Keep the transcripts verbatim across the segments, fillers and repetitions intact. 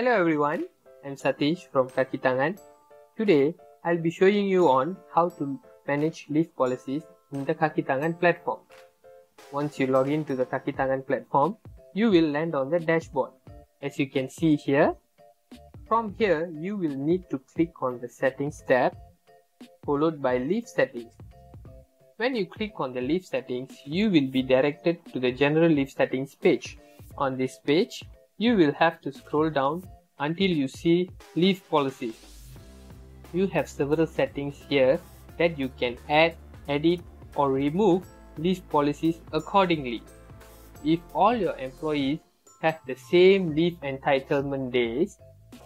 Hello everyone, I'm Satish from Kakitangan. Today, I'll be showing you on how to manage leave policies in the Kakitangan platform. Once you log into the Kakitangan platform, you will land on the dashboard. As you can see here, from here, you will need to click on the settings tab, followed by leave settings. When you click on the leave settings, you will be directed to the general leave settings page. On this page, you will have to scroll down until you see leave policies. You have several settings here that you can add, edit or remove leave policies accordingly. If all your employees have the same leave entitlement days,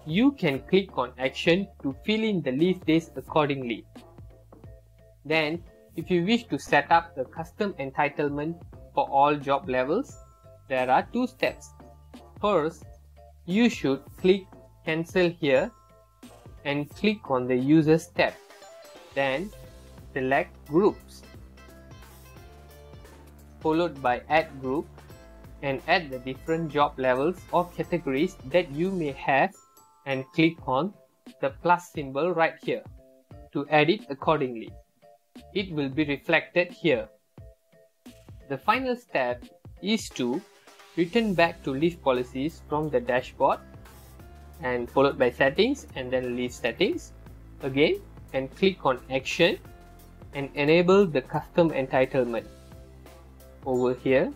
you can click on action to fill in the leave days accordingly. Then, if you wish to set up the custom entitlement for all job levels, there are two steps. First, you should click cancel here and click on the users tab. Then select groups, followed by add group, and add the different job levels or categories that you may have and click on the plus symbol right here to edit accordingly. It will be reflected here. The final step is to return back to leave policies from the dashboard and followed by settings and then leave settings again and click on action and enable the custom entitlement over here.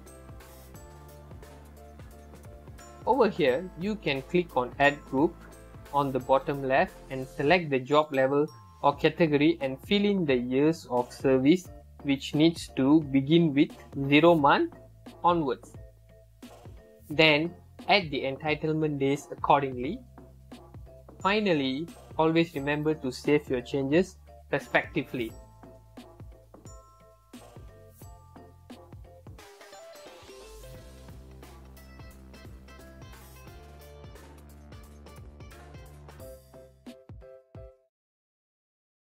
Over here you can click on add group on the bottom left and select the job level or category and fill in the years of service, which needs to begin with zero month onwards. Then add the entitlement days accordingly. Finally, always remember to save your changes respectively.